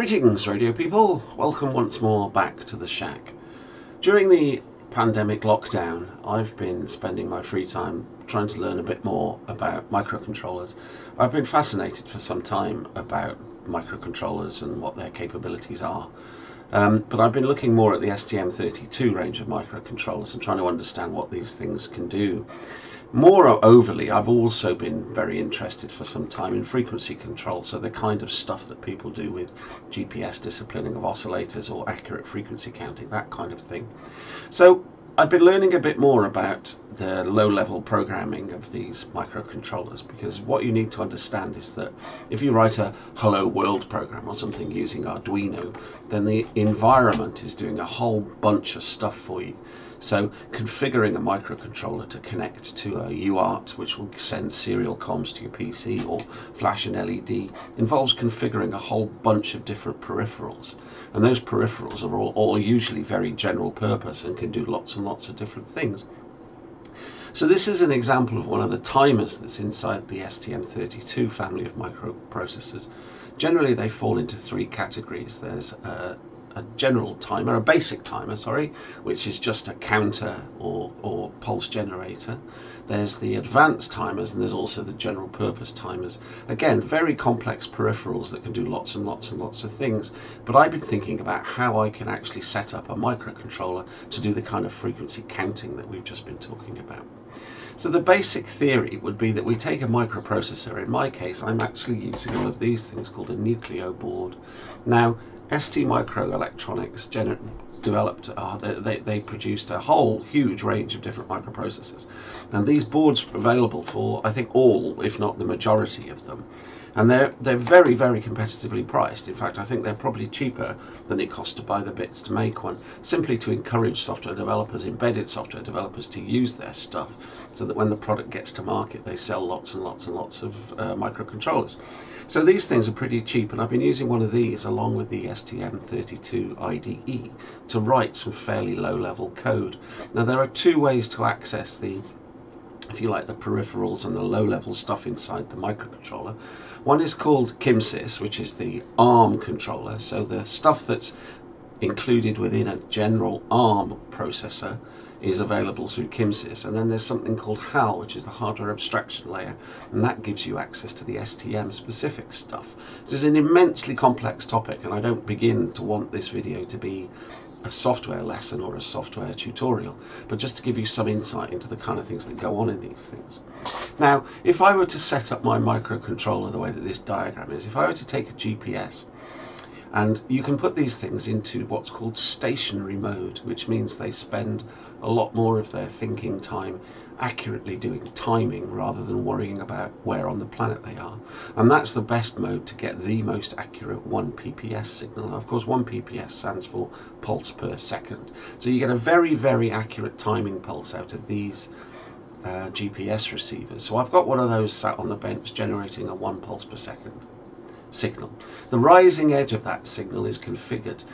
Greetings, radio people. Welcome once more back to the shack. During the pandemic lockdown, I've been spending my free time trying to learn a bit more about microcontrollers. I've been fascinated for some time about microcontrollers and what their capabilities are. But I've been looking more at the STM32 range of microcontrollers and trying to understand what these things can do. Moreover, I've also been very interested for some time in frequency control, so the kind of stuff that people do with GPS disciplining of oscillators or accurate frequency counting, that kind of thing. So I've been learning a bit more about the low-level programming of these microcontrollers, because what you need to understand is that if you write a Hello World program or something using Arduino, then the environment is doing a whole bunch of stuff for you. So configuring a microcontroller to connect to a UART, which will send serial comms to your PC or flash an LED, involves configuring a whole bunch of different peripherals. And those peripherals are all usually very general purpose and can do lots and lots of different things. So this is an example of one of the timers that's inside the STM32 family of microprocessors. Generally they fall into three categories. There's a general timer, a basic timer, sorry, which is just a counter or pulse generator. There's the advanced timers, and there's also the general purpose timers. Again, very complex peripherals that can do lots and lots and lots of things. But I've been thinking about how I can actually set up a microcontroller to do the kind of frequency counting that we've just been talking about. So the basic theory would be that we take a microprocessor. In my case, I'm actually using one of these things called a Nucleo board. Now, STMicroelectronics produced a whole huge range of different microprocessors, and these boards are available for, I think, all, if not the majority of them, and they're very, very competitively priced. In fact, I think they're probably cheaper than it costs to buy the bits to make one, simply to encourage software developers, embedded software developers, to use their stuff so that when the product gets to market, they sell lots and lots and lots of microcontrollers. So these things are pretty cheap, and I've been using one of these along with the STM32 IDE to write some fairly low-level code. Now there are two ways to access the, if you like, the peripherals and the low-level stuff inside the microcontroller. One is called CMSIS, which is the ARM controller, so the stuff that's included within a general ARM processor is available through CMSIS, and then there's something called HAL, which is the hardware abstraction layer, and that gives you access to the STM specific stuff. So it's an immensely complex topic, and I don't begin to want this video to be a software lesson or a software tutorial, but just to give you some insight into the kind of things that go on in these things. Now, if I were to set up my microcontroller the way that this diagram is, if I were to take a GPS, and you can put these things into what's called stationary mode, which means they spend a lot more of their thinking time accurately doing timing rather than worrying about where on the planet they are. And that's the best mode to get the most accurate 1 PPS signal. And of course, 1 PPS stands for pulse per second. So you get a very, very accurate timing pulse out of these GPS receivers. So I've got one of those sat on the bench generating a 1 pulse per second signal. The rising edge of that signal is configured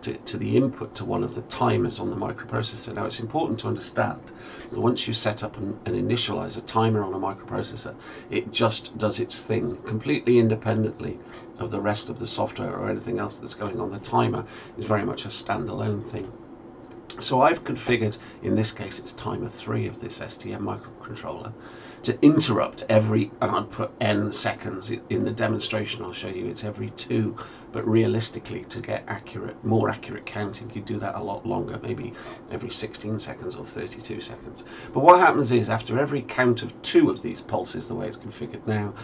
to the input to one of the timers on the microprocessor. Now, it's important to understand that once you set up and initialize a timer on a microprocessor, it just does its thing completely independently of the rest of the software or anything else that's going on. The timer is very much a standalone thing. So I've configured, in this case it's timer 3 of this STM microcontroller, to interrupt every, and I'd put n seconds, in the demonstration I'll show you it's every 2, but realistically to get accurate, more accurate counting you do that a lot longer, maybe every 16 seconds or 32 seconds. But what happens is after every count of 2 of these pulses, the way it's configured now,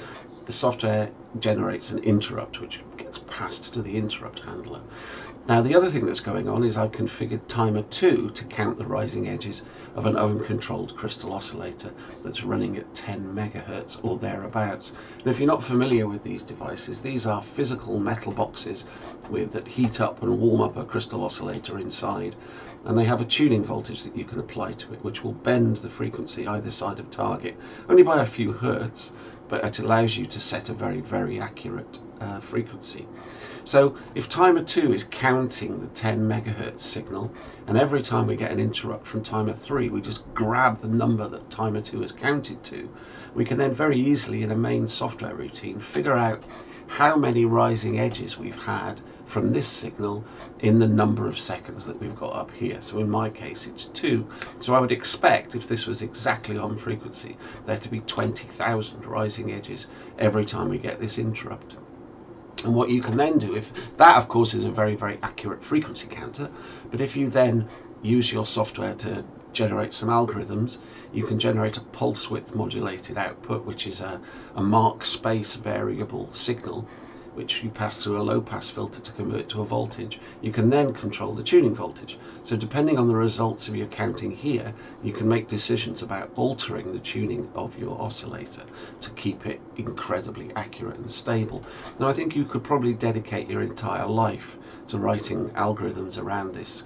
the software generates an interrupt which gets passed to the interrupt handler. Now the other thing that's going on is I've configured timer 2 to count the rising edges of an uncontrolled crystal oscillator that's running at 10 megahertz or thereabouts. And if you're not familiar with these devices, these are physical metal boxes that heat up and warm up a crystal oscillator inside, and they have a tuning voltage that you can apply to it which will bend the frequency either side of target only by a few hertz, but it allows you to set a very, very accurate frequency. So if timer 2 is counting the 10 megahertz signal, and every time we get an interrupt from timer 3 we just grab the number that timer 2 has counted to, we can then very easily in a main software routine figure out how many rising edges we've had from this signal in the number of seconds that we've got up here. So in my case it's 2. So I would expect, if this was exactly on frequency, there to be 20,000 rising edges every time we get this interrupt. And what you can then do, if that of course is a very, very accurate frequency counter, but if you then use your software to generate some algorithms, you can generate a pulse width modulated output, which is a mark space variable signal, which you pass through a low pass filter to convert to a voltage. You can then control the tuning voltage. So depending on the results of your counting here, you can make decisions about altering the tuning of your oscillator to keep it incredibly accurate and stable. Now I think you could probably dedicate your entire life to writing algorithms around this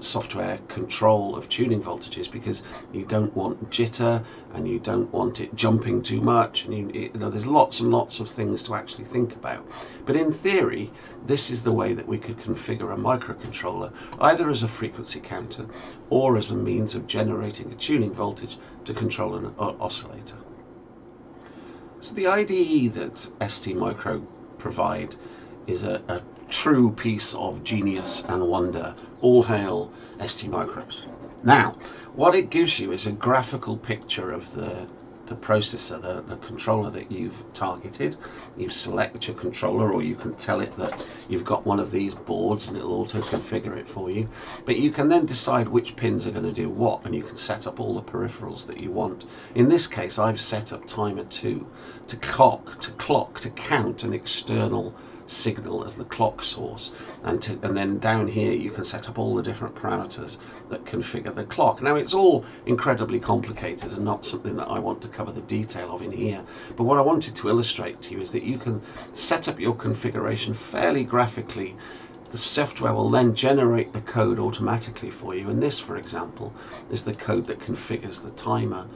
software control of tuning voltages, because you don't want jitter and you don't want it jumping too much, and you know there's lots and lots of things to actually think about. But in theory, this is the way that we could configure a microcontroller, either as a frequency counter or as a means of generating a tuning voltage to control an oscillator. So the IDE that STMicro provide is a true piece of genius and wonder. All hail STMicros. Now, what it gives you is a graphical picture of the processor, the controller that you've targeted. You select your controller, or you can tell it that you've got one of these boards and it'll auto configure it for you. But you can then decide which pins are going to do what, and you can set up all the peripherals that you want. In this case, I've set up timer 2 to count an external signal as the clock source, and then down here you can set up all the different parameters that configure the clock. Now it's all incredibly complicated and not something that I want to cover the detail of in here, but what I wanted to illustrate to you is that you can set up your configuration fairly graphically. The software will then generate the code automatically for you, and this, for example, is the code that configures the timer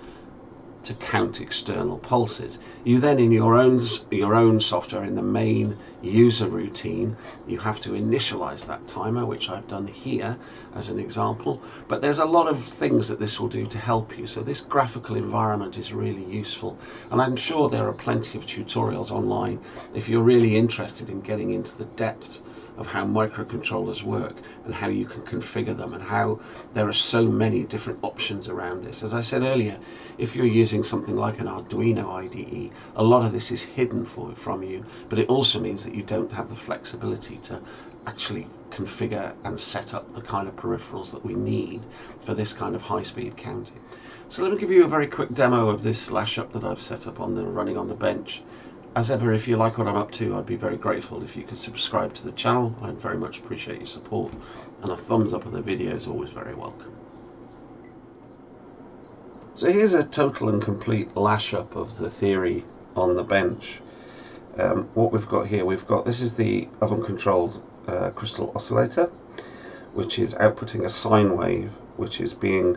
to count external pulses. You then, in your own software, in the main user routine, you have to initialize that timer, which I've done here as an example. But there's a lot of things that this will do to help you. So this graphical environment is really useful, and I'm sure there are plenty of tutorials online if you're really interested in getting into the depths of how microcontrollers work and how you can configure them, and how there are so many different options around this. As I said earlier, if you're using something like an Arduino IDE, a lot of this is hidden from you, but it also means that you don't have the flexibility to actually configure and set up the kind of peripherals that we need for this kind of high-speed counting. So let me give you a very quick demo of this lash up that I've set up running on the bench. As ever, if you like what I'm up to, I'd be very grateful if you could subscribe to the channel. I'd very much appreciate your support, and a thumbs up on the video is always very welcome. So here's a total and complete lash up of the theory on the bench. What we've got here, this is the oven controlled crystal oscillator, which is outputting a sine wave, which is being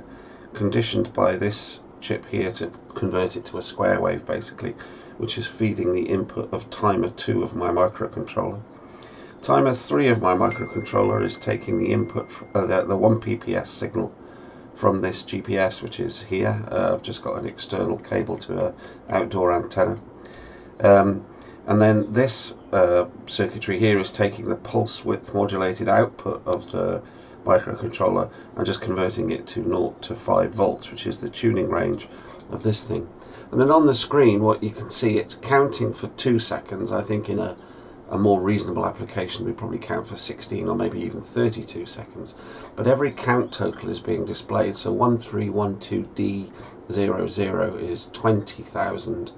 conditioned by this chip here to convert it to a square wave, basically, which is feeding the input of timer 2 of my microcontroller. Timer 3 of my microcontroller is taking the input, the 1 PPS signal from this GPS, which is here. I've just got an external cable to an outdoor antenna. And then this circuitry here is taking the pulse width modulated output of the microcontroller and just converting it to 0 to 5 volts, which is the tuning range of this thing. And then on the screen, what you can see, it's counting for 2 seconds. I think in a more reasonable application we probably count for 16 or maybe even 32 seconds, but every count total is being displayed. So 1312D00 is 20,000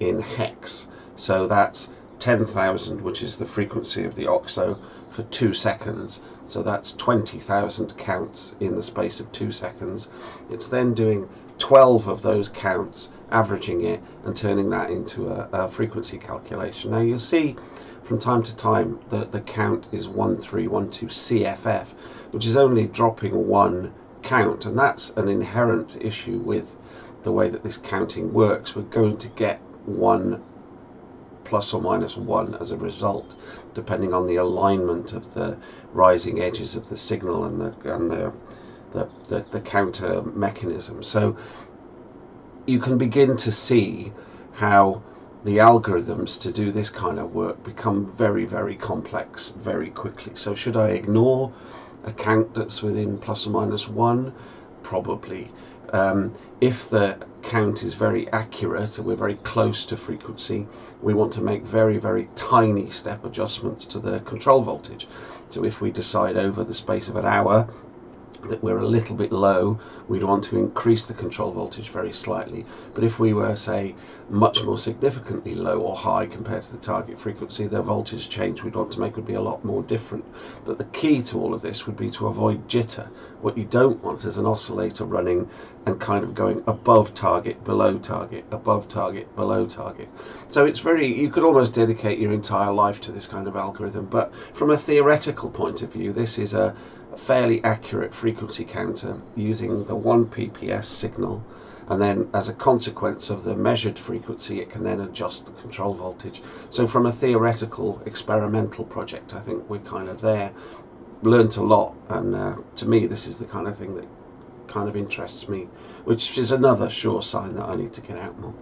in hex, so that's 10,000, which is the frequency of the OCXO for 2 seconds. So that's 20,000 counts in the space of 2 seconds. It's then doing 12 of those counts, averaging it and turning that into a frequency calculation. Now you'll see from time to time that the count is 1312CFF, which is only dropping 1 count, and that's an inherent issue with the way that this counting works. We're going to get 1 plus or minus 1 as a result, depending on the alignment of the rising edges of the signal and the counter mechanism. So you can begin to see how the algorithms to do this kind of work become very, very complex very quickly. So should I ignore a count that's within plus or minus one? Probably. If the count is very accurate and we're very close to frequency, we want to make very, very tiny step adjustments to the control voltage. So if we decide over the space of an hour that we're a little bit low, we'd want to increase the control voltage very slightly. But if we were, say, much more significantly low or high compared to the target frequency, the voltage change we'd want to make would be a lot more different. But the key to all of this would be to avoid jitter. What you don't want is an oscillator running and kind of going above target, below target, above target, below target. So it's very, you could almost dedicate your entire life to this kind of algorithm. But from a theoretical point of view, this is a fairly accurate frequency counter using the 1 PPS signal, and then as a consequence of the measured frequency it can then adjust the control voltage. So from a theoretical experimental project, I think we're kind of there. Learned a lot, and to me this is the kind of thing that kind of interests me, which is another sure sign that I need to get out more.